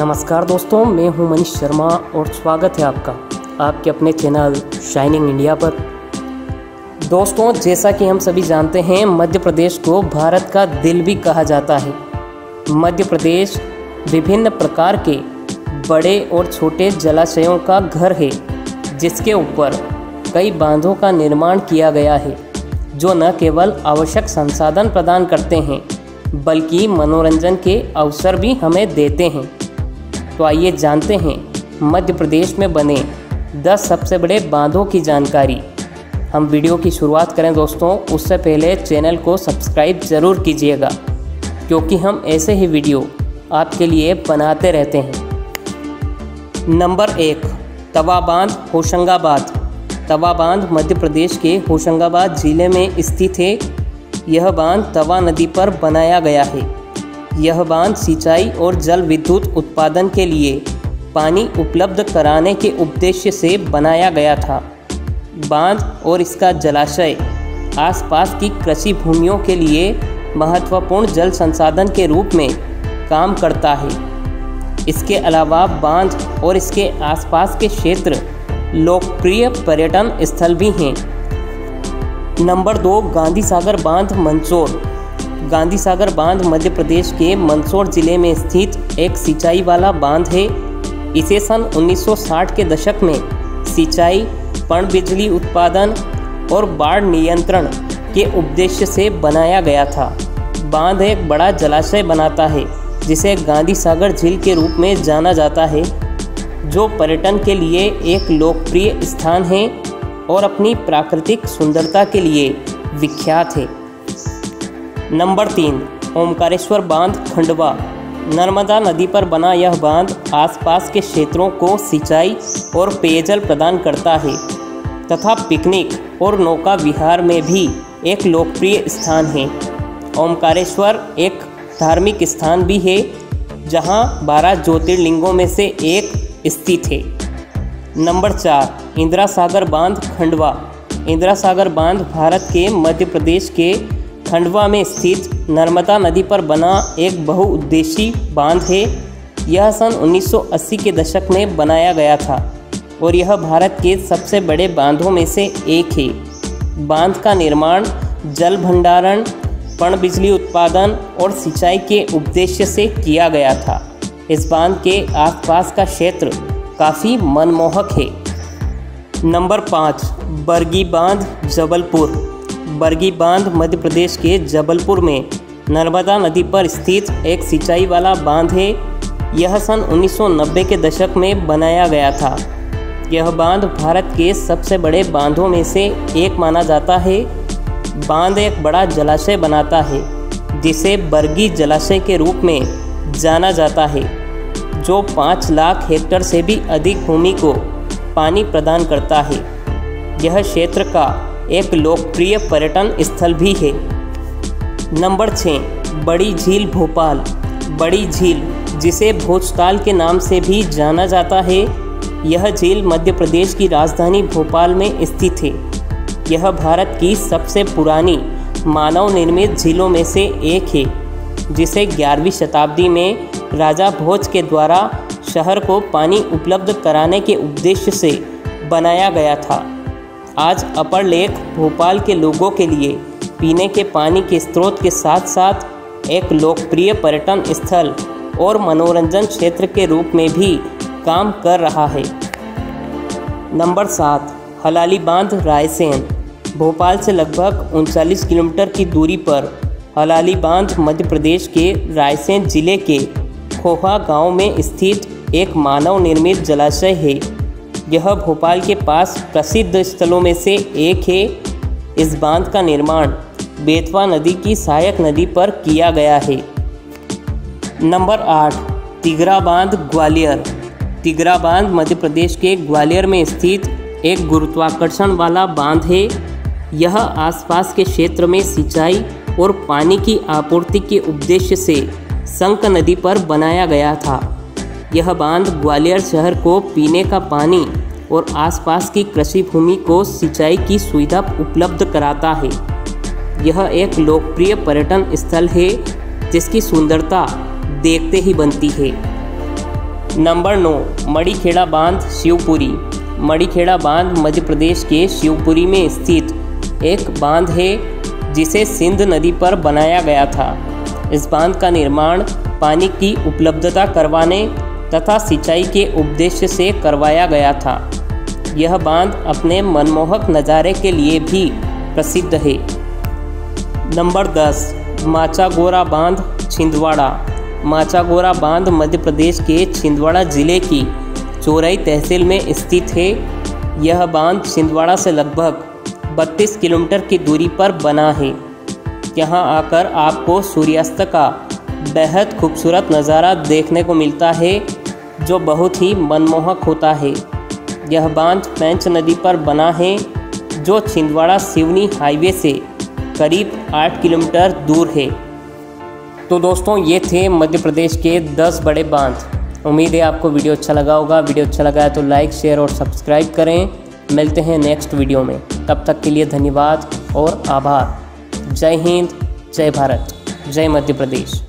नमस्कार दोस्तों, मैं हूं मनीष शर्मा और स्वागत है आपका आपके अपने चैनल शाइनिंग इंडिया पर। दोस्तों, जैसा कि हम सभी जानते हैं, मध्य प्रदेश को भारत का दिल भी कहा जाता है। मध्य प्रदेश विभिन्न प्रकार के बड़े और छोटे जलाशयों का घर है, जिसके ऊपर कई बांधों का निर्माण किया गया है, जो न केवल आवश्यक संसाधन प्रदान करते हैं बल्कि मनोरंजन के अवसर भी हमें देते हैं। तो आइए जानते हैं मध्य प्रदेश में बने 10 सबसे बड़े बांधों की जानकारी। हम वीडियो की शुरुआत करें दोस्तों, उससे पहले चैनल को सब्सक्राइब ज़रूर कीजिएगा, क्योंकि हम ऐसे ही वीडियो आपके लिए बनाते रहते हैं। नंबर 1, तवा बांध, होशंगाबाद। तवा बांध मध्य प्रदेश के होशंगाबाद ज़िले में स्थित है। यह बांध तवा नदी पर बनाया गया है। यह बांध सिंचाई और जल विद्युत उत्पादन के लिए पानी उपलब्ध कराने के उद्देश्य से बनाया गया था। बांध और इसका जलाशय आसपास की कृषि भूमियों के लिए महत्वपूर्ण जल संसाधन के रूप में काम करता है। इसके अलावा बांध और इसके आसपास के क्षेत्र लोकप्रिय पर्यटन स्थल भी हैं। नंबर 2, गांधी सागर बांध, मंदसौर। गांधी सागर बांध मध्य प्रदेश के मंदसौर ज़िले में स्थित एक सिंचाई वाला बांध है। इसे सन 1960 के दशक में सिंचाई, पनबिजली उत्पादन और बाढ़ नियंत्रण के उद्देश्य से बनाया गया था। बांध एक बड़ा जलाशय बनाता है, जिसे गांधी सागर झील के रूप में जाना जाता है, जो पर्यटन के लिए एक लोकप्रिय स्थान है और अपनी प्राकृतिक सुंदरता के लिए विख्यात है। नंबर 3, ओमकारेश्वर बांध, खंडवा। नर्मदा नदी पर बना यह बांध आसपास के क्षेत्रों को सिंचाई और पेयजल प्रदान करता है तथा पिकनिक और नौका विहार में भी एक लोकप्रिय स्थान है। ओमकारेश्वर एक धार्मिक स्थान भी है, जहां 12 ज्योतिर्लिंगों में से एक स्थित है। नंबर 4, इंदिरा सागर बांध, खंडवा। इंदिरा सागर बांध भारत के मध्य प्रदेश के खंडवा में स्थित नर्मदा नदी पर बना एक बहुउद्देशीय बांध है। यह सन 1980 के दशक में बनाया गया था और यह भारत के सबसे बड़े बांधों में से एक है। बांध का निर्माण जल भंडारण, पनबिजली उत्पादन और सिंचाई के उद्देश्य से किया गया था। इस बांध के आसपास का क्षेत्र काफ़ी मनमोहक है। नंबर 5, बरगी बांध, जबलपुर। बरगी बांध मध्य प्रदेश के जबलपुर में नर्मदा नदी पर स्थित एक सिंचाई वाला बांध है। यह सन 1990 के दशक में बनाया गया था। यह बांध भारत के सबसे बड़े बांधों में से एक माना जाता है। बांध एक बड़ा जलाशय बनाता है, जिसे बरगी जलाशय के रूप में जाना जाता है, जो 5 लाख हेक्टेयर से भी अधिक भूमि को पानी प्रदान करता है। यह क्षेत्र का एक लोकप्रिय पर्यटन स्थल भी है। नंबर 6, बड़ी झील, भोपाल। बड़ी झील, जिसे भोजताल के नाम से भी जाना जाता है, यह झील मध्य प्रदेश की राजधानी भोपाल में स्थित है। यह भारत की सबसे पुरानी मानव निर्मित झीलों में से एक है, जिसे 11वीं शताब्दी में राजा भोज के द्वारा शहर को पानी उपलब्ध कराने के उद्देश्य से बनाया गया था। आज अपर लेक भोपाल के लोगों के लिए पीने के पानी के स्रोत के साथ साथ एक लोकप्रिय पर्यटन स्थल और मनोरंजन क्षेत्र के रूप में भी काम कर रहा है। नंबर 7, हलाली बांध, रायसेन। भोपाल से लगभग 39 किलोमीटर की दूरी पर हलाली बांध मध्य प्रदेश के रायसेन जिले के खोहा गांव में स्थित एक मानव निर्मित जलाशय है। यह भोपाल के पास प्रसिद्ध स्थलों में से एक है। इस बांध का निर्माण बेतवा नदी की सहायक नदी पर किया गया है। नंबर 8, तिग्रा बांध, ग्वालियर। तिग्रा बांध मध्य प्रदेश के ग्वालियर में स्थित एक गुरुत्वाकर्षण वाला बांध है। यह आसपास के क्षेत्र में सिंचाई और पानी की आपूर्ति के उद्देश्य से संक नदी पर बनाया गया था। यह बांध ग्वालियर शहर को पीने का पानी और आसपास की कृषि भूमि को सिंचाई की सुविधा उपलब्ध कराता है। यह एक लोकप्रिय पर्यटन स्थल है, जिसकी सुंदरता देखते ही बनती है। नंबर 9 मड़ीखेड़ा बांध शिवपुरी। मड़ीखेड़ा बांध मध्य प्रदेश के शिवपुरी में स्थित एक बांध है जिसे सिंध नदी पर बनाया गया था। इस बांध का निर्माण पानी की उपलब्धता करवाने तथा सिंचाई के उद्देश्य से करवाया गया था। यह बांध अपने मनमोहक नज़ारे के लिए भी प्रसिद्ध है। नंबर 10 माचागोरा बांध छिंदवाड़ा। माचागोरा बांध मध्य प्रदेश के छिंदवाड़ा जिले की चोरई तहसील में स्थित है। यह बांध छिंदवाड़ा से लगभग 32 किलोमीटर की दूरी पर बना है। यहाँ आकर आपको सूर्यास्त का बेहद खूबसूरत नज़ारा देखने को मिलता है जो बहुत ही मनमोहक होता है। यह बांध पैंच नदी पर बना है जो छिंदवाड़ा सिवनी हाईवे से करीब 8 किलोमीटर दूर है। तो दोस्तों ये थे मध्य प्रदेश के 10 बड़े बांध। उम्मीद है आपको वीडियो अच्छा लगा होगा। वीडियो अच्छा लगा है तो लाइक, शेयर और सब्सक्राइब करें। मिलते हैं नेक्स्ट वीडियो में, तब तक के लिए धन्यवाद और आभार। जय हिंद, जय भारत, जय मध्य प्रदेश।